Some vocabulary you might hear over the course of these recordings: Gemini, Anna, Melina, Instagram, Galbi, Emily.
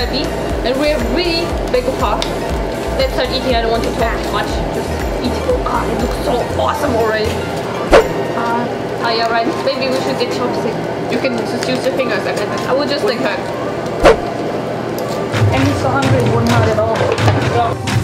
ready and we're really big apart. Let's start eating. I don't want to talk too much. Just eat. Oh god, it looks so awesome already. Ah, yeah, right. Maybe we should get chopsticks. You can just use your fingers. I will just like her. And he's so hungry, he wouldn't hurt at all. Yeah.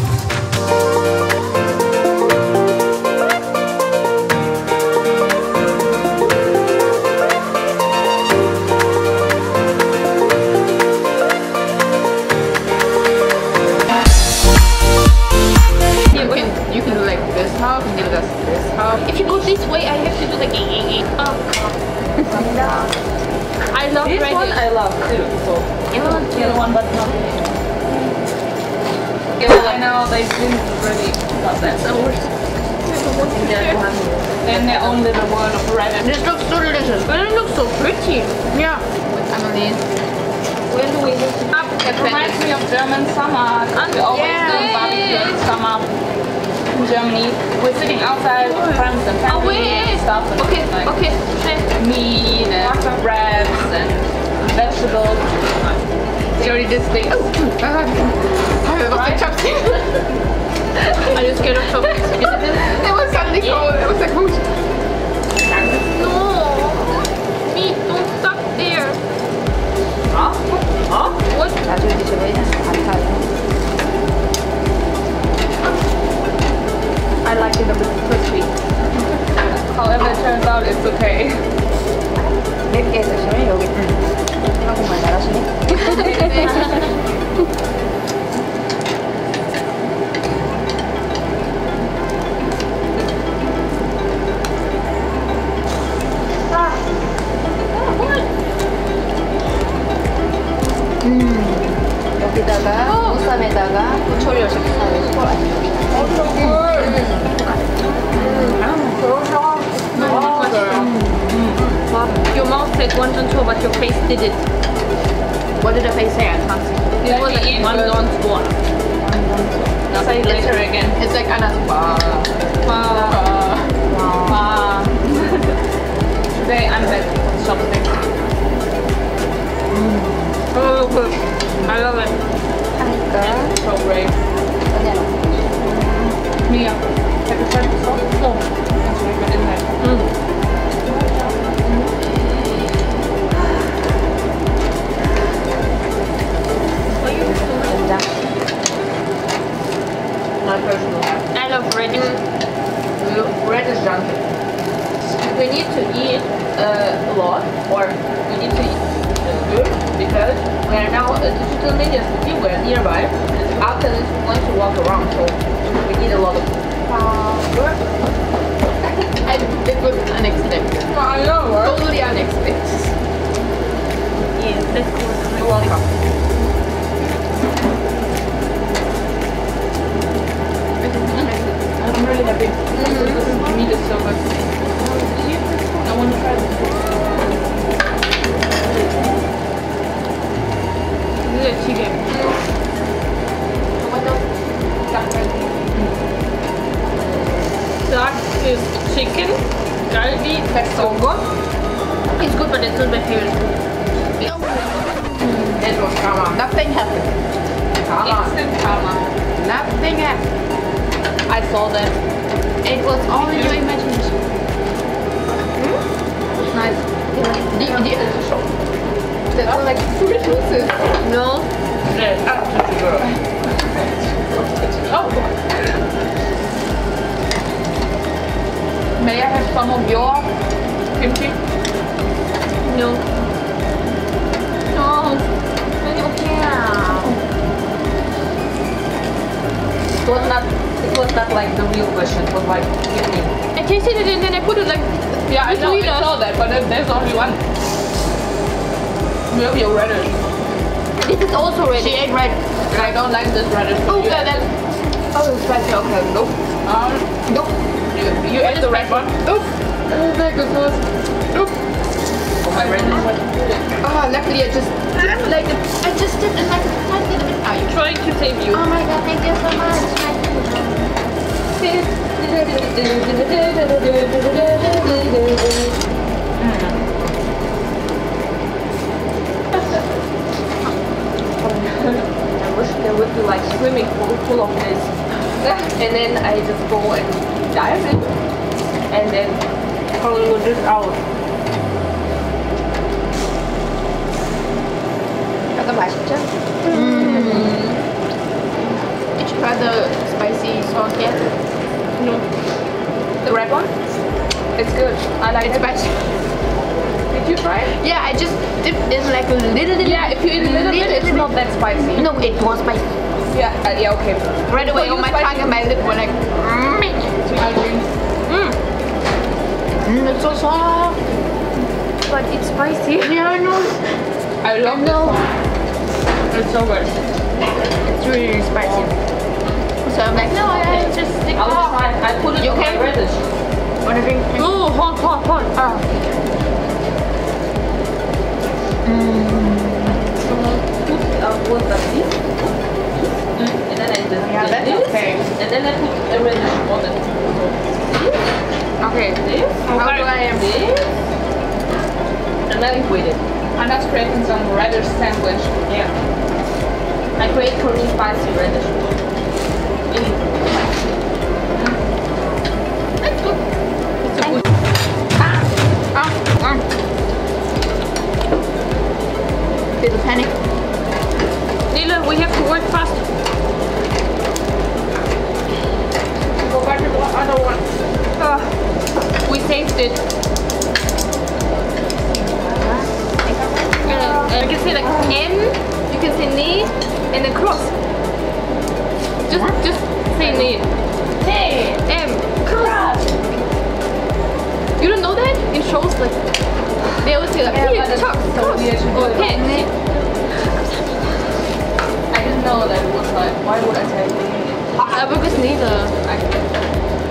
If you go this way, I have to do like I love this one. I love too. So the one, but not. Yeah, I know they didn't really love that. So and their own little world of rabbit. This looks so delicious, but it looks so pretty. Yeah. With Emily. When do we lift up? It reminds me of German summer. We always do barbecue in summer. Germany, we're sitting outside with friends and family and stuff. And meat and wraps and vegetables. She already did this thing. Oh, I was like chopsticks. I just get off chopsticks. It was suddenly cold. It was like, whoosh. No, meat, don't stop there. Huh? Huh? What? I like it a bit crispy. However it turns out, it's okay. Your mouth said 1 2 2, but your face did it. What did the face say? I can't see. It was like 1 1 1. Say it later again. It's like Anna's Today I'm back with chopsticks. So good. I love it. It's so great. Mia, have you tried this one? No. That's really good, isn't it? I love bread is junky. We need to eat a lot, or we need to eat good, because we are now a digital media city, we are nearby, and after this we want to walk around, so we need a lot of food. It was unexpected. I know, right? Totally unexpected. Yes, this was a lot of food. I'm really happy. This meat is so good. I want to try this. This is a chicken. That is chicken. Galbi, Pestongo. It's good, but it's not my favorite. That was karma. Nothing happened. Instant karma. Nothing happened. I saw that. It was all in your imagination. Nice. Yeah. The other shop. They are like food juices. No. Oh. May I have some of your kimchi? No. No. Okay. It was not. It was not like the real version, it was like, give me. I tasted it and then I put it like, yeah, I know, I saw that, but there's only one. Maybe a radish. This is also radish. She ate radish. I don't like this radish. Oh, yeah, then. Oh, it's spicy, okay, nope. Nope. You ate the red one? Nope. Oh my goodness. Nope. Oh, my radish. Ah, luckily I just dipped like a tiny little bit. I'm trying to save you. Oh my god, thank you so much. and then I just go and dive in and then pull this out. Got the matcha. Did you try the spicy salt yet? No. The red one? It's good. I like it. Did you try it? Yeah, I just dipped in like a little bit. Yeah, if you eat a little bit, it's not that spicy. No, it was spicy. Yeah, yeah, okay. Right away on my tongue and my lip were like, it's so soft, but it's spicy. Yeah, I know. I love it. It's so good. It's really spicy. So I'm like, no, I just stick. I put it on my reddish. What do you think? Oh, hot. Yeah, that's okay. And then I put a red on it. Okay. This. How do I am this? And then with it. I'm not creating some radish sandwich. Yeah. I create curry spicy radish. That's good. It's a good. Little panic. Lila, we have to work fast. Other one. We saved it. You can say like N, you can say knee, and then cross. Just say knee. Hey, M, cross. You don't know that in shows like they always say like here, talk, cross. I didn't know that it was like. Why would I say knee? I would just need a.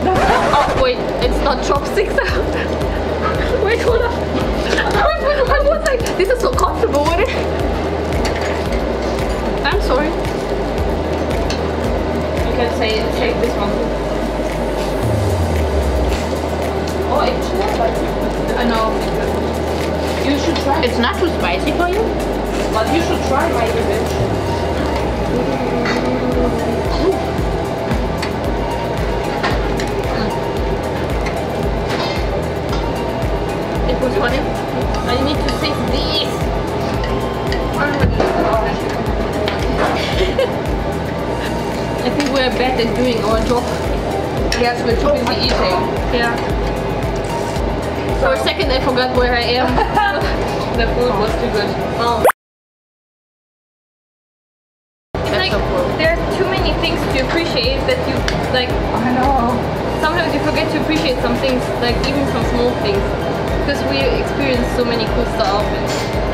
Oh wait, it's not chopsticks. Wait, hold on. I was like, this is so comfortable, isn't it? I'm sorry. You can say take this one. Oh, it's not spicy. I know. You should try. It's not too spicy for you, but you should try my bitch. I need to save this. I think we're bad at doing our job. Yes, we're too busy eating. Yeah. For a second I forgot where I am. The food was too good. Oh. It's like, there are too many things to appreciate that you like. I know. Sometimes you forget to appreciate some things, like even some small things. Because we experienced so many cool stuff and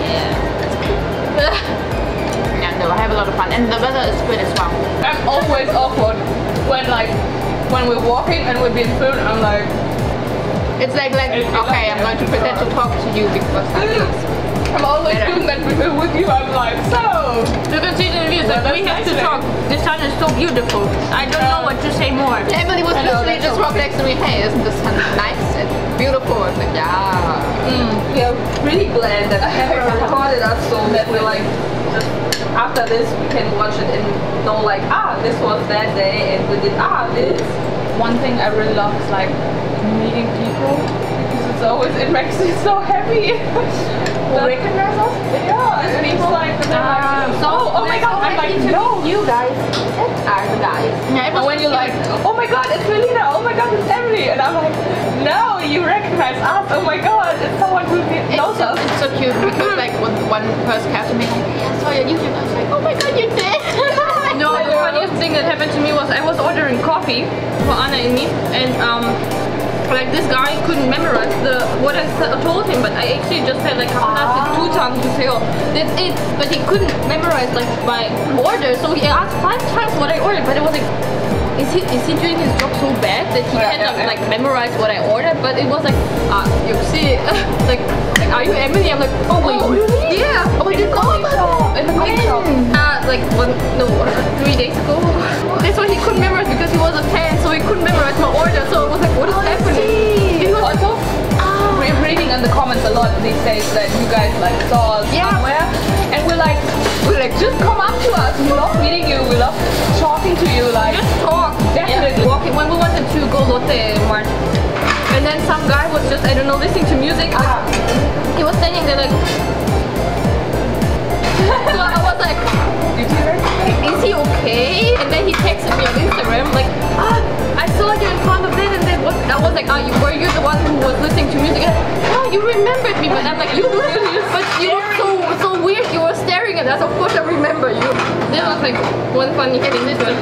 yeah. Yeah, no, I have a lot of fun and the weather is good as well. I'm always awkward when we're walking and we're being filmed. I'm like, it's like okay, I'm going to pretend to talk to you because I'm always doing that with you. I'm like, so you can see the views that we have to talk. The sun is so beautiful. I don't know what to say more. Emily was literally just walked next to me. Hey, isn't the sun nice? Beautiful, like, yeah. We are really glad that everyone recorded us so that we're like, just after this we can watch it and know like, this was that day and we did this. One thing I really love is like meeting people because it makes me so happy. Recognize us? Yeah, and people like, oh my god, I'm like, no. You guys are the guys. And when you're like, oh my god, it's Melina, oh my god, it's Emily. And I'm like, no, you recognize us, oh my god, it's someone who knows us. It's so cute because like when one person came to me like, hey, I saw your YouTube, I was like, oh my god, you did! No, the funniest thing that happened to me was I was ordering coffee for Anna and me, and like this guy couldn't memorize what I told him, but I actually just said like two times to say, oh, that's it, but he couldn't memorize like my order, so he asked 5 times what I ordered, but it was like, is he doing his job so bad that he cannot like memorize what I ordered? But it was like, you see, like are you Emily? I'm like, oh wait, really? Yeah. Oh my god. In the coffee shop. Like 3 days ago. That's why he couldn't memorize because he was a fan, so he couldn't memorize my order. So it was like, what is happening? He was also we're reading in the comments a lot these days that you guys like saw us somewhere, and we're like, just come up to us. We love meeting you. We love talking to you. Like. Just talk. Definitely. Yeah. I don't know, listening to music. He was standing there like... So I was like, is he okay? And then he texted me on Instagram like, I saw you in front of that and that. What? I was like, were you the one who was listening to music? And, you remembered me. But I'm like, you were so weird. You were staring at us. Of course I remember you. This was like one funny head in this one.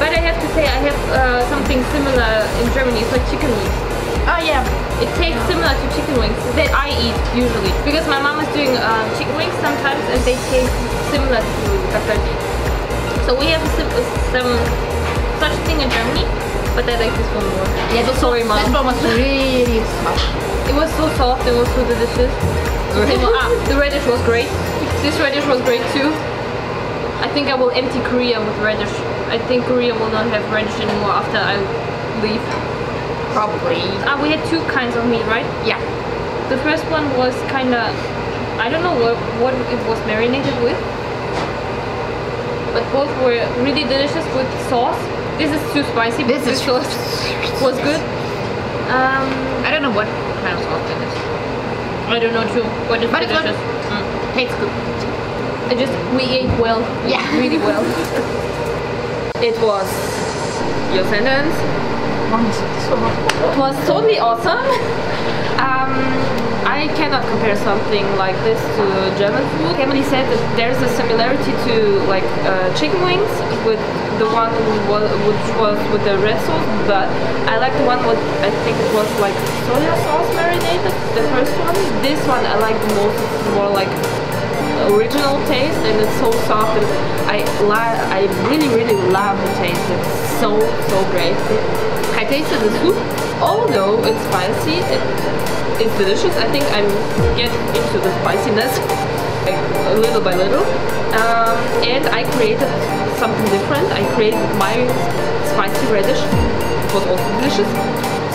But I have to say, I have something similar in Germany. It's like chicken wings. Oh yeah. It tastes similar to chicken wings that I eat usually. Because my mom is doing chicken wings sometimes and they taste similar to baklava. So we have some such thing in Germany, but I like this one more. Yeah, so sorry mom. This one was really soft. It was so soft, it was so delicious. The radish was great. This radish was great too. I think I will empty Korea with radish. I think Korea will not have radish anymore after I leave. Probably. We had two kinds of meat, right? Yeah. The first one was kind of... I don't know what it was marinated with. But both were really delicious with sauce. This is too spicy, but this sauce was good. I don't know what kind of sauce it is. I don't know too, but it's delicious. Tastes good. We ate well, yeah, really well. It was your sentence. It was totally awesome. I cannot compare something like this to German food. Emily said that there's a similarity to like chicken wings with the one which was with the red sauce, but I like the one with, I think it was like soya sauce marinated. The first one. This one I like the most. It's more like original taste and it's so soft and I really love the taste. It's so great. I tasted the soup, although it's spicy, it's delicious. I think I'm getting into the spiciness like little by little, and I created something different. I created my spicy radish. It was also delicious.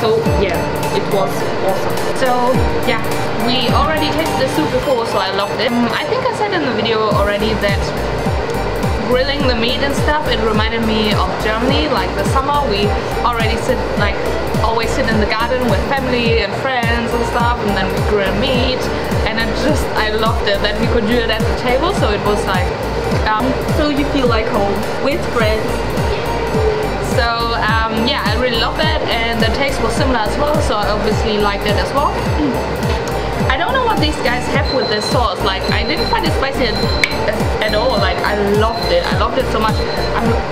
So yeah, it was awesome. So yeah, we already tasted the soup before, so I loved it. I think I said in the video already that grilling the meat and stuff, it reminded me of Germany. Like the summer, we already always sit in the garden with family and friends and stuff, and then we grill meat. And I loved it that we could do it at the table. So it was like, so you feel like home with friends. So yeah, I really love that, and the taste was similar as well, so I obviously liked it as well. I don't know what these guys have with this sauce, like I didn't find it spicy at all, like I loved it so much.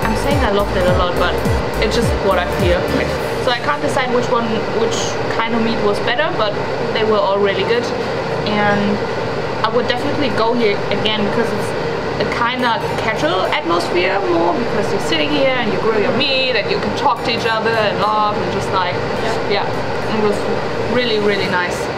I'm saying I loved it a lot, but it's just what I feel. Like, so I can't decide which kind of meat was better, but they were all really good. And I would definitely go here again because it's a kind of casual atmosphere more, because you're sitting here and you grill your meat and you can talk to each other and laugh and just like, yeah, it was really nice.